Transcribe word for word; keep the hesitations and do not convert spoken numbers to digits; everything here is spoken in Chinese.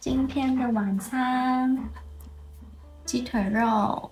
今天的晚餐，鸡腿肉。